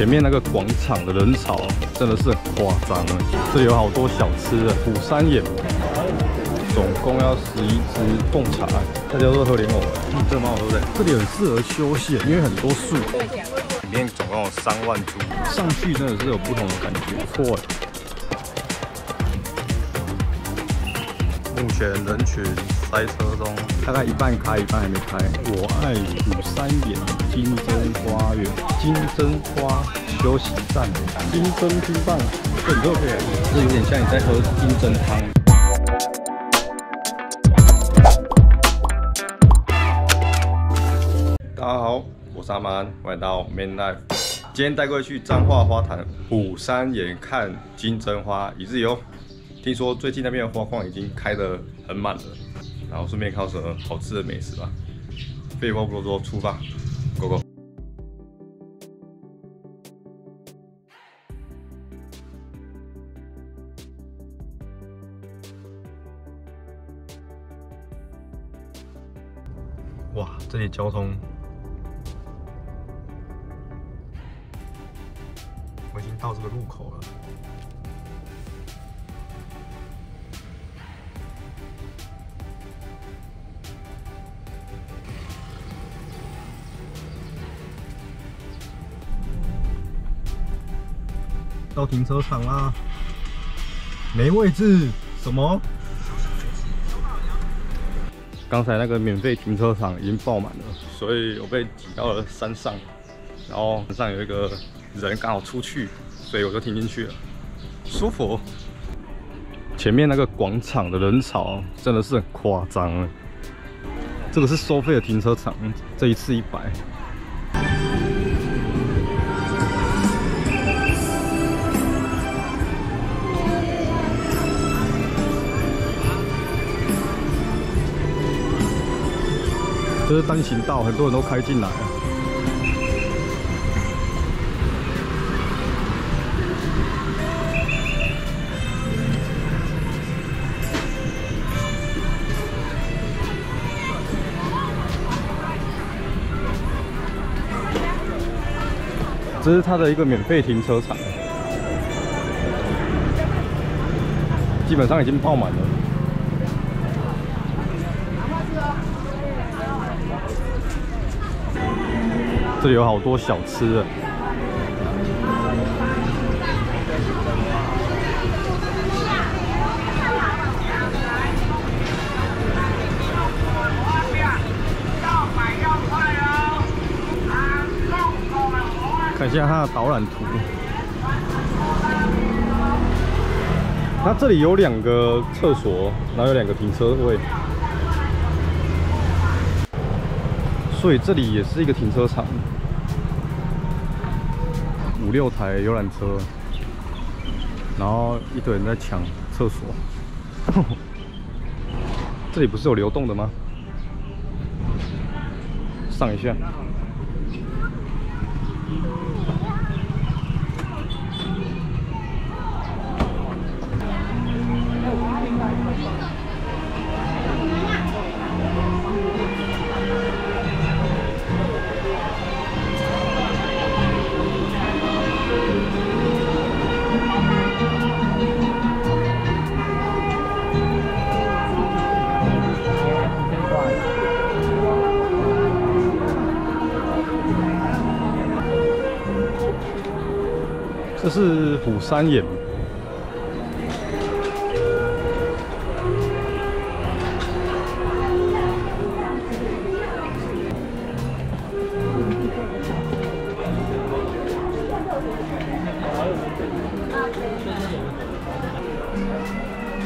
前面那个广场的人潮真的是很夸张了，这里有好多小吃的，釜山眼，总共要11只贡茶，它叫做和莲藕，真的蛮好喝的。这里很适合休闲，因为很多树。里面总共有3万株，上去真的是有不同的感觉，不错。目前人群塞车中，大概一半开，一半还没开。我爱釜山眼金针花园，金针花休息站，金针冰棒，这里都可以，这有点像你在喝金针汤。 大家好，我是阿曼，欢迎到 Man Life。今天带各位去彰化花坛釜山眼看金针花一日游。听说最近那边的花况已经开得很满了，然后顺便看什么好吃的美食吧。废话不多说，出发 ，Go Go！ 哇，这里交通。 我已经到这个路口了，到停车场啦，没位置，什么？刚才那个免费停车场已经爆满了，所以我被挤到了山上，然后山上有一个。 人刚好出去，所以我就停进去了，舒服。前面那个广场的人潮真的是很夸张，这个是收费的停车场，这一次100。这是单行道，很多人都开进来了。 这是它的一个免费停车场，基本上已经爆满了。这里有好多小吃的，看一下它的导览图。它这里有2个厕所，然后有2个停车位，所以这里也是一个停车场。5、6台游览车，然后一堆人在抢厕所。这里不是有流动的吗？上一下。 这是釜山眼，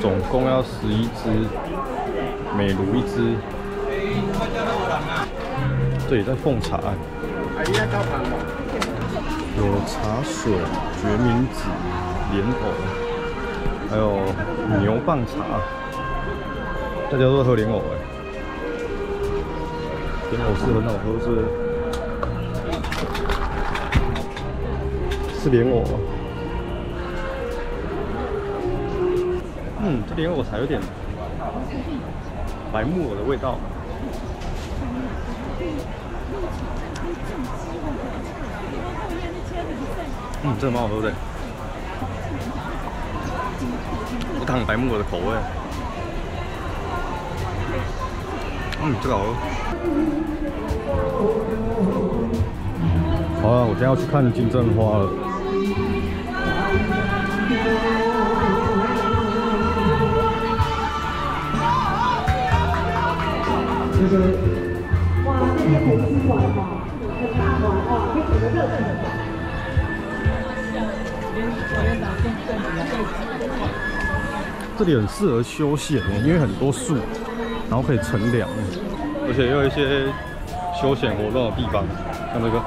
总共要11只，每炉1只。这里在奉茶。 有茶水、决明子、莲藕，还有牛蒡茶，大家都喝莲藕哎，莲藕是很好喝，是莲藕啊。这莲藕茶有点白木耳的味道。真的蛮好喝的。我糖白木耳的口味。这个好喝。好了，我等一下要去看金针花了。 哇，这边很精广哦，很大广哦，非常的热情。这里很适合休闲耶，因为很多树，然后可以乘凉，而且又有一些休闲活动的地方，像这个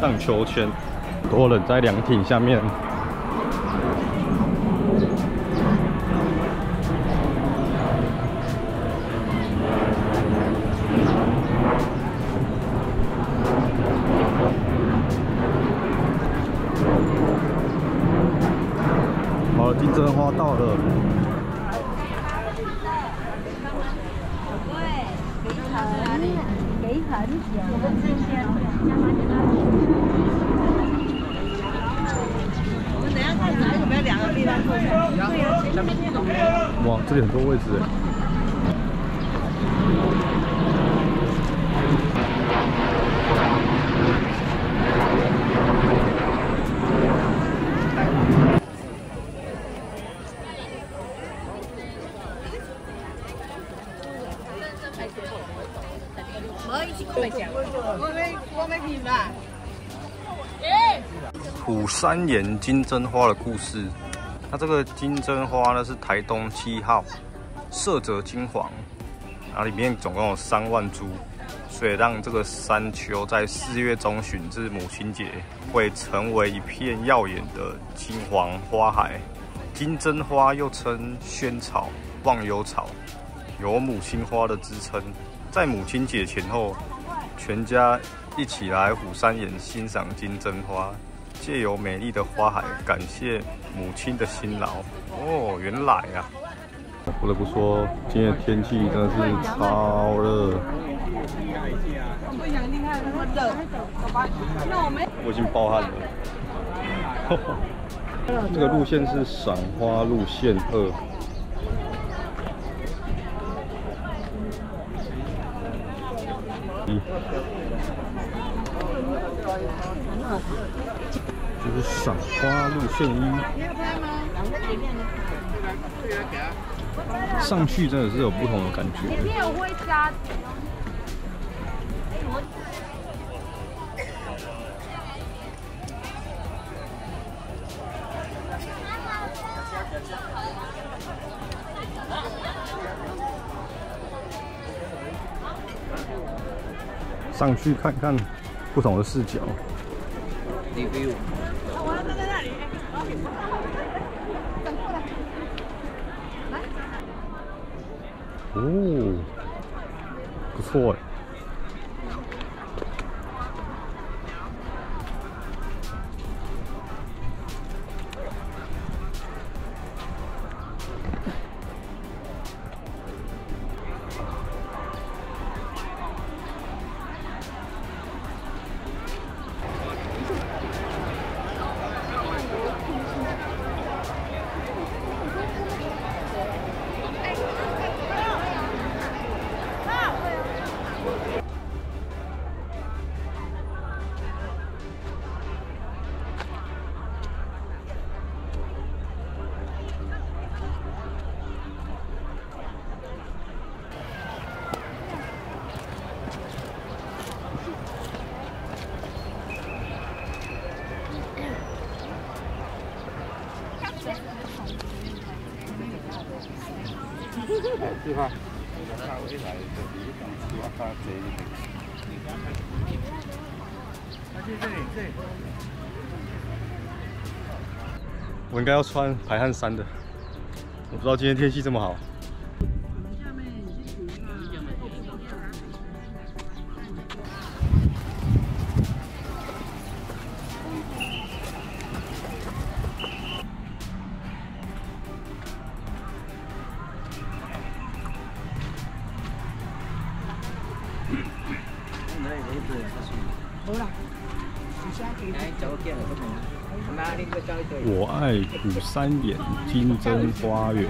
荡秋千，很多人在凉亭下面。 金针花到了，给很久，我们这些，我们等下看哪有没有两个地方坐下。哇，这里很多位置哎。虎山岩金针花的故事，它这个金针花呢是台东7号色泽金黄，然后里面总共有3万株，所以让这个山丘在4月中旬至母亲节会成为一片耀眼的金黄花海。金针花又称萱草、忘忧草，有母亲花的之称。 在母亲节前后，全家一起来虎山岩欣赏金针花，借由美丽的花海感谢母亲的辛劳。哦，原来啊，不得不说，今天的天气真的是超热。我已经爆汗了。这个路线是赏花路线2。 就是赏花路线1，上去真的是有不同的感觉。上去看看不同的视角。哦，不错哎。我应该要穿排汗衫的，我不知道今天天气这么好。我爱古三眼金针花园。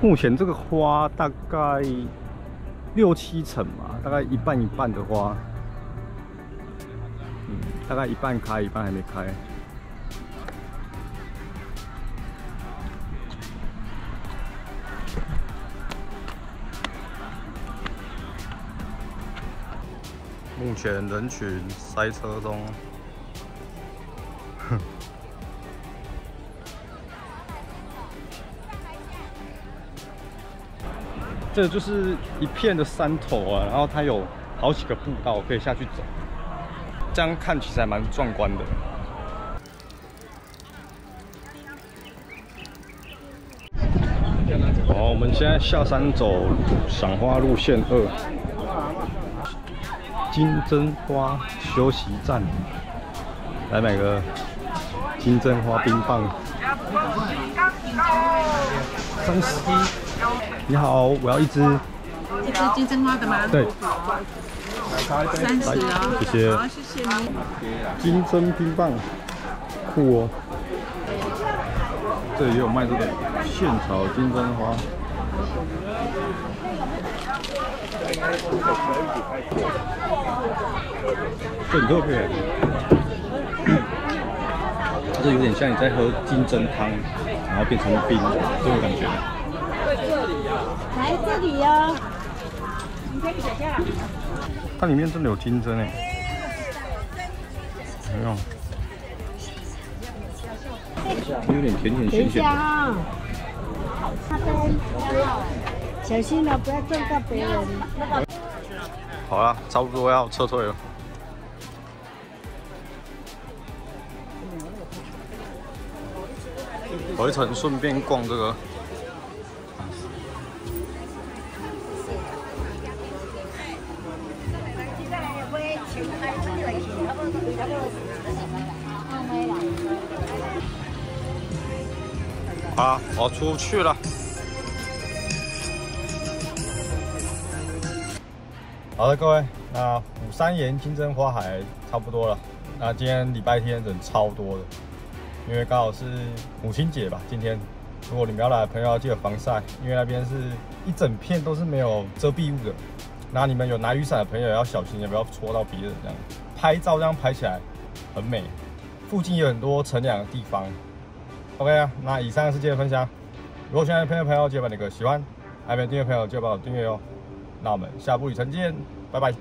目前这个花大概6-7成吧，大概一半一半的花，大概一半开，一半还没开。 目前人群塞车中。这就是一片的山头啊，然后它有好几个步道可以下去走，这样看起来蛮壮观的。好，我们现在下山走赏花路线2。 金针花休息站，来买个金针花冰棒，31。你好，我要一只。一只金针花的吗？对。30啊，谢谢。好，谢谢你。金针冰棒，酷哦。这里也有卖这个现炒金针花。 这很特别，这有点像你在喝金针汤，然后变成冰这种感觉。来这里呀，你可以写下。它里面真的有金针哎，没有，有点甜甜咸咸的。 小心了，不要撞到别人。好了，差不多要撤退了。回程顺便逛这个。好，我出去了。 好的，各位，那虎山岩金针花海差不多了。那今天礼拜天人超多的，因为刚好是母亲节吧。今天如果你们要来的朋友，要记得防晒，因为那边是一整片都是没有遮蔽物的。那你们有拿雨伞的朋友要小心，也不要戳到别人。这样拍照这样拍起来很美。附近有很多乘凉的地方。OK 啊，那以上是今天的分享。如果喜欢的朋友记得把那个喜欢，还没有订阅的朋友记得帮我订阅哦。 那我们下部旅程见，拜拜。